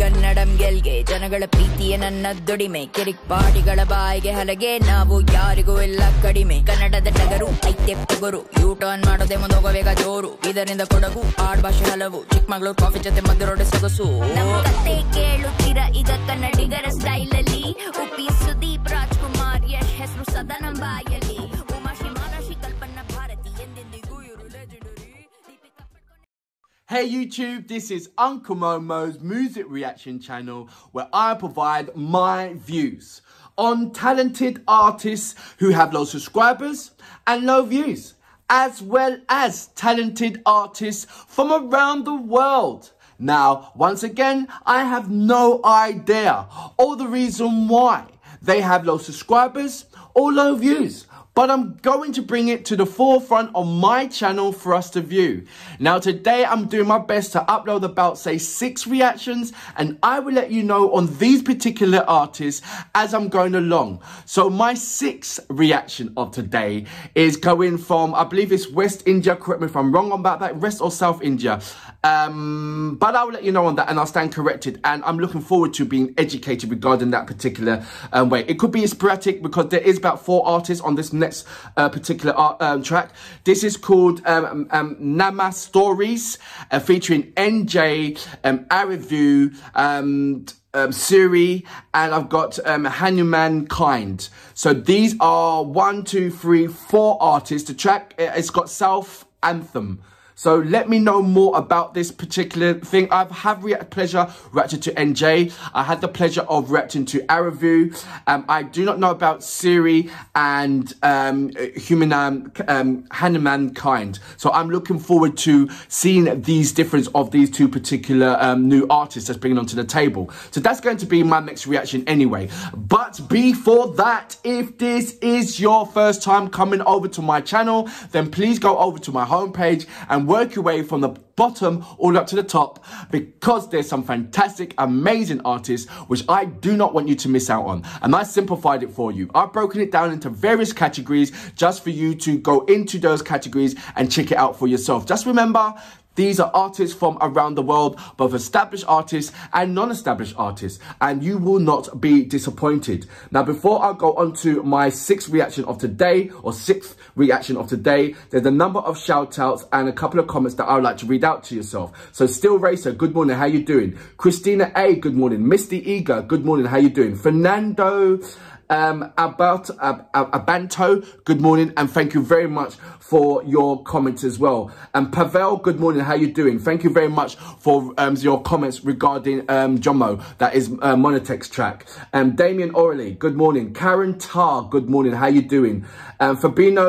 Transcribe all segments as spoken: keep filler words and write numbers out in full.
ಕನ್ನಡಂ ಗೆಲ್ಗೆ ಜನಗಳ ಪ್ರೀತಿಯ ನನ್ನ ದುಡಿಮೆ ಕಿರಿಕ್ ಪಾಟಿಗಳ ಬಾಯಿಗೆ ಹಲಗೆ ನಾವು ಯಾರಿಗೂ ಇಲ್ಲ ಕಡಿಮೆ ಕನ್ನಡದ ಟಗರು ಐತೆ ಟಗರು ಯು ಟರ್ನ್ ಮಾಡೋದೆ ಮುಂದೋಗ ವೇಗ ಜೋರು ಇದರಿಂದ ಕೊಡಗು ಆಡ್ ಭಾಷೆ ಹಲವು ಚಿಕ್ಕಮಗಳೂರು ಕಾಫಿ ಜೊತೆ ಮದ್ದರೋಡೆ ಸೊಗಸು ಕತೆ ಕೇಳುತ್ತೀರ ಈಗ ಕನ್ನಡಿಗರ ಸ್ಟೈಲಲ್ಲಿ ಉಪಿ ಸುದೀಪ್ ರಾಜ್ಕುಮಾರ್ ಯಶ್ ಹೆಸರು ಸದಾ ನಮ್ಮ ಬಾಯಲ್ಲಿ Hey YouTube, this is Uncle Momo's music reaction channel where I provide my views on talented artists who have low subscribers and low views, as well as talented artists from around the world. Now, once again, I have no idea or the reason why they have low subscribers or low views. But I'm going to bring it to the forefront on my channel for us to view. Now today I'm doing my best to upload about say six reactions and I will let you know on these particular artists as I'm going along. So my sixth reaction of today is going from, I believe it's West India, correct me if I'm wrong about that, West or South India. Um, but I will let you know on that and I'll stand corrected and I'm looking forward to being educated regarding that particular um, way. It could be sporadic because there is about four artists on this next Uh, particular art, um, track. This is called um, um, Namma Stories, uh, featuring N J, um, Arivu, um, um, Suri, and I've got um, Hanumankind. So these are one, two, three, four artists. The track, it's got South Anthem. So let me know more about this particular thing. I've had the pleasure reacting to N J. I had the pleasure of reacting to Arivu. Um, I do not know about Suri and um, Human um, um, Hanumankind. So I'm looking forward to seeing these difference of these two particular um, new artists that's bringing onto the table. So that's going to be my next reaction anyway. But before that, if this is your first time coming over to my channel, then please go over to my homepage and work your way from the bottom all up to the top because there's some fantastic, amazing artists which I do not want you to miss out on. And I simplified it for you. I've broken it down into various categories just for you to go into those categories and check it out for yourself. Just remember, these are artists from around the world, both established artists and non-established artists, and you will not be disappointed. Now, before I go on to my sixth reaction of today, or sixth reaction of today, there's a number of shout-outs and a couple of comments that I would like to read out to yourself. So, Still Racer, good morning, how you doing? Christina A, good morning. Misty Eager, good morning, how you doing? Fernando Um, about uh, Abanto, good morning, and thank you very much for your comments as well. And Pavel, good morning, how you doing? Thank you very much for um, your comments regarding um, Jomo, that is uh, Monotech's track. Um, Damien Orley, good morning. Karen Tar, good morning, how you doing? Um, Fabino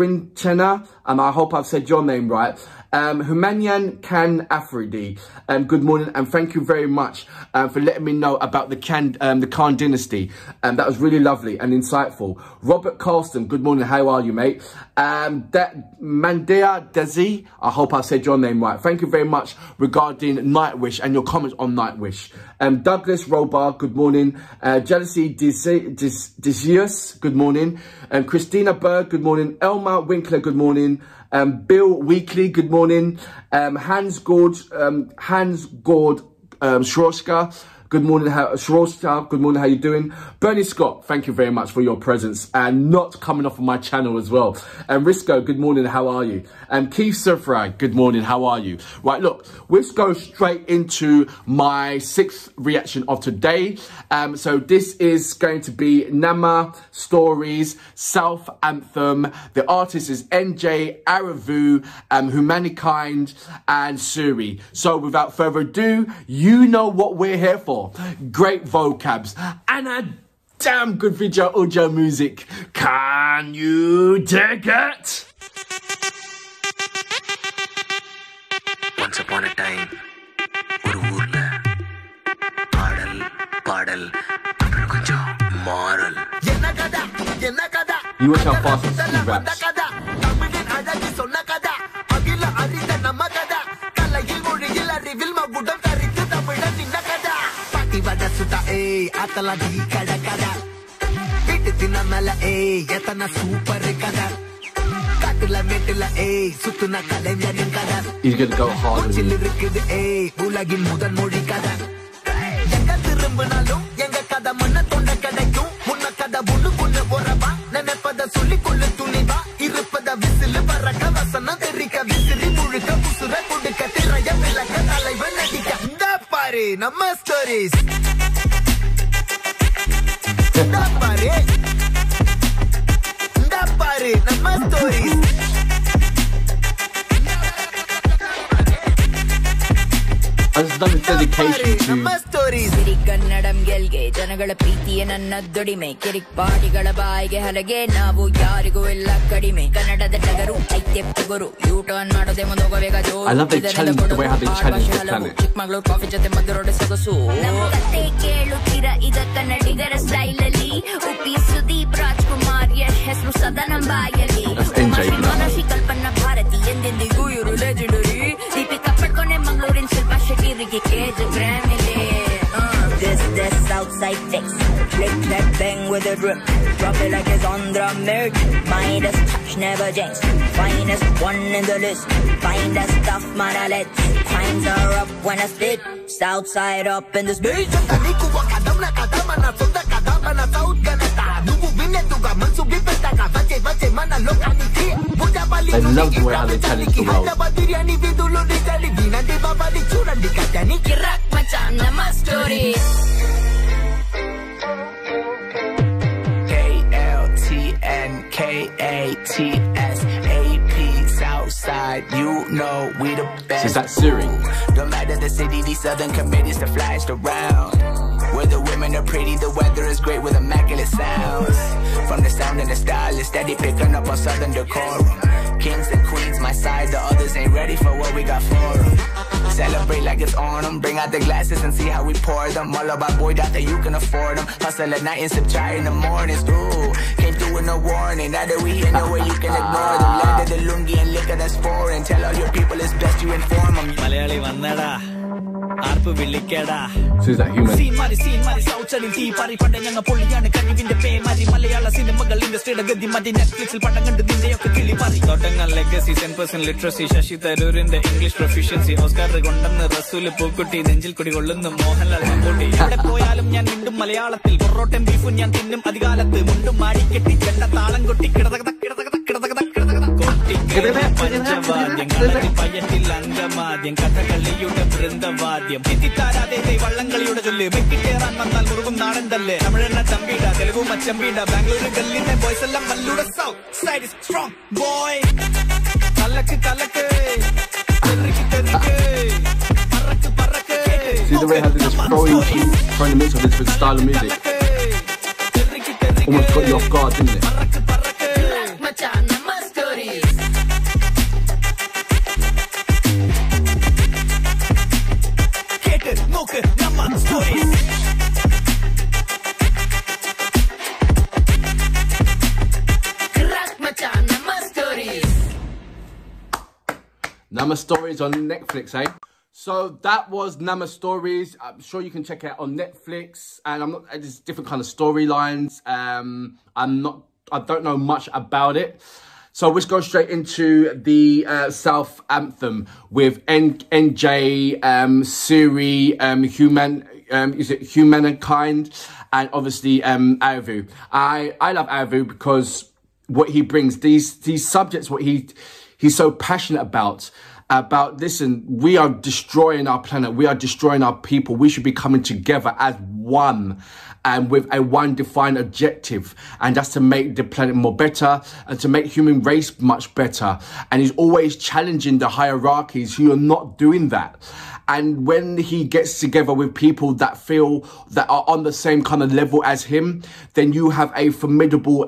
Grinchena, and um, I hope I've said your name right. Um, Humanyan Khan Afridi, um, good morning and thank you very much uh, for letting me know about the Khan, um, the Khan dynasty. Um, that was really lovely and insightful. Robert Carlston, good morning, how are you, mate? Um, Mandia Desi, I hope I said your name right. Thank you very much regarding Nightwish and your comments on Nightwish. Um, Douglas Robar, good morning. Uh, Jealousy Desius, good morning. Um, Christina Berg, good morning. Elma Winkler, good morning. Um, Bill Weekly, good morning. Um, Hans Gord, um, Hans Gord um, Shroshka, good morning, how, Shroshka, good morning, how you doing? Bernie Scott, thank you very much for your presence and not coming off of my channel as well. And um, Risco, good morning, how are you? And um, Keith Sufrag, good morning, how are you? Right, look, let's go straight into my sixth reaction of today. Um, so this is going to be Namma Stories, South Anthem. The artist is N J, Arivu, um, Humankind, and Suri. So without further ado, you know what we're here for. Great vocabs and a damn good video audio music. Can you dig it? Once upon a time, Urula Paddle, Paddle, Moral. You watch how fast it's too raps. Atala di kada kada, ittina mala eh, yatana super kada, katula metula eh, sutuna kalenja kada. He's gonna go hard. Chilirikid eh, bulagin mudan modi kada. story, Namma Stories. Dappare, dappare, Namma Stories. That's the dedication to Namma Stories. Siri kannadam gelge janagala preetiye nannadodime kirik paadigal baayige halage naavu yarigu illa kadime kannadada tagaru aitte paguru you turn madode mundu hogavega jo. I love they challenge the way how they challenge the planet. Chikmagalur coffee jote madurode sogasu namu katte kelutira ida kannadigar style alli upi sudeep rajkumar yes hesru sada nambayali manashi kalpana bharati endendigu iru legendary deepika padkone mangalurin silpa shettirige cage gramile this this outside fix click that bang with a drip drop it like it's on the merch mind us touch never jinx finest one in the list find us stuff mana let's times are up when I split south side up in this bitch taniku wakadamna kadamana sonda kadamana south ganata nuvu vinnetu gamansu bipeta kavache vache mana lokani thi I love the way how they challenge the world. K L T N K A T S A P Southside, you know we the best. Is that Suri? Don't matter the city, these southern committees the flash around. Where the women are pretty, the weather is great with immaculate sounds. From the sound and the style, it's steady picking up on southern decorum. Kings and queens, my side, the others ain't ready for what we got for them. Celebrate like it's on them, bring out the glasses and see how we pour them. All about boy, out that you can afford them. Hustle at night and sip chai in the mornings, ooh. Came through with no warning, now that we here, no way you can ignore them. Land of the lungi and liquor that's foreign. Tell all your people it's best you inform them. Malayali vandada. Arpu villikeda so is that human see mari see mari sauchali thi pari padanga poliyana kanivinte pe mari malayala cinemagal industry gadi madi netflix il padangandu dindeyokku kili mari todanga legacy ten percent literacy shashi tharoor in the english proficiency oscar gondanna rasul pookutti nenjil kudi kollunna mohanlal nambotti ede poyalum njan mindum malayalathil porrotem beefun njan thinnum adikalathu mundum maadi ketti chenda taalam kotti kidadaga kidadaga kidadaga See the way how they just throw you trying to mix up this with style of music. Almost got you off guard, didn't it? Namma Stories on Netflix, eh? So that was Namma Stories. I'm sure you can check it out on Netflix. And I'm not, there's different kind of storylines. Um, I'm not, I don't know much about it. So we'll just go straight into the uh, South Anthem with N J, um, Suri, um, Human, um, is it Hanumankind, and obviously um, Arivu. I I love Arivu because what he brings, these these subjects, what he. He's so passionate about, about, listen, we are destroying our planet. We are destroying our people. We should be coming together as one and with a one defined objective. And that's to make the planet more better and to make human race much better. And he's always challenging the hierarchies who are not doing that. And when he gets together with people that feel that are on the same kind of level as him, then you have a formidable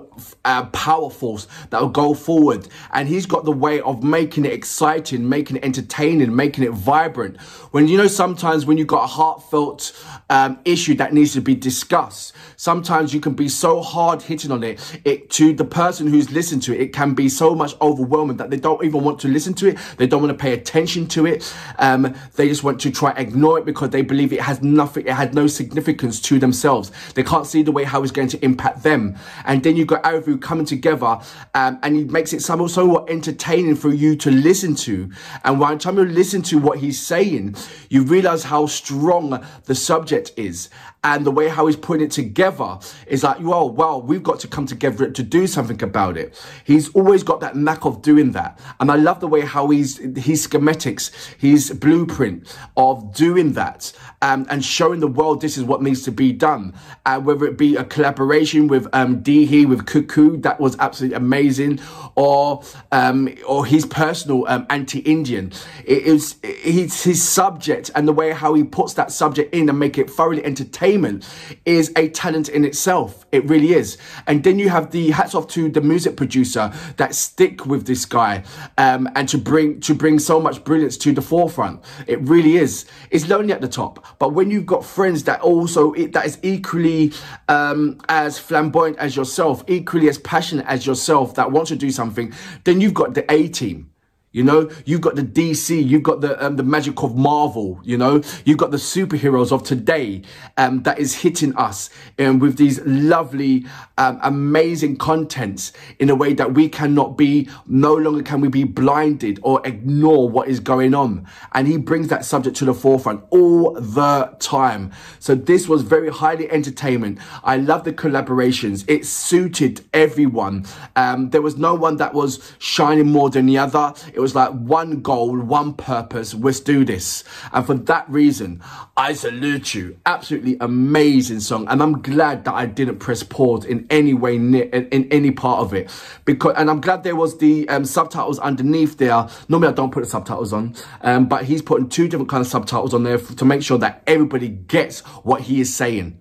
uh, power force that will go forward. And he's got the way of making it exciting, making it entertaining, making it vibrant. When, you know, sometimes when you've got a heartfelt um, issue that needs to be discussed, sometimes you can be so hard hitting on it, it to the person who's listened to it, it can be so much overwhelming that they don't even want to listen to it. They don't want to pay attention to it. Um, they just want to try ignore it because they believe it has nothing, it had no significance to themselves. They can't see the way how it's going to impact them. And then you've got Arivu coming together um, and he makes it somehow so entertaining for you to listen to. And by the time you listen to what he's saying, you realize how strong the subject is. and the way how he's putting it together is like, well, well, we've got to come together to do something about it. He's always got that knack of doing that. And I love the way how he's, his schematics, his blueprint of doing that um, and showing the world this is what needs to be done. And uh, whether it be a collaboration with um, Dihi, with Cuckoo, that was absolutely amazing, or um, or his personal um, anti-Indian. It is it's his subject, and the way how he puts that subject in and make it thoroughly entertainment is a talent in itself. It really is. And then you have the hats off to the music producer that stick with this guy um, and to bring to bring so much brilliance to the forefront. It really is. It's lonely at the top, but when you've got friends that also it, that is equally um, as flamboyant as yourself, equally as passionate as yourself, that wants to do something, then you've got the A-team. You know, you've got the D C, you've got the um, the magic of Marvel, you know, you've got the superheroes of today um, that is hitting us um, with these lovely, um, amazing contents in a way that we cannot be, no longer can we be blinded or ignore what is going on. And he brings that subject to the forefront all the time. So this was very highly entertainment. I love the collaborations. It suited everyone. Um, there was no one that was shining more than the other. It was like one goal, one purpose, let's do this. And for that reason, I salute you. Absolutely amazing song. And I'm glad that I didn't press pause in any way, near, in, in any part of it. Because, and I'm glad there was the um, subtitles underneath there. Normally I don't put the subtitles on, um, but he's putting two different kinds of subtitles on there to make sure that everybody gets what he is saying.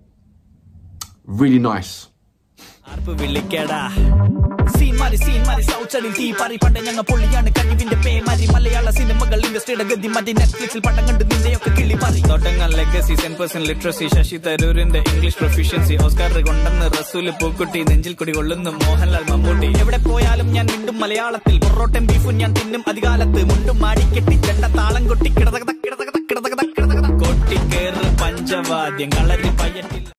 Really nice. Scene mari scene mari sauchadi tee pari pande nanga polliyana kanivinte pe mari malayala cinemagal invested agadi madi netflix il padam kandu nindeyokke killi mari thodangal legacy ten percent literacy shashi tharoor in the english proficiency oscar kondanna rasool pookutti nenjil kodi kollunna mohanlal mammooti evade poyalum njan mindum malayalathil porrotem beef njan thinnum adikalathu mundum maadi ketti chanda taalam kotti kidadaga kidadaga kidadaga kidadaga kotti keru panjavadyam kalari payatil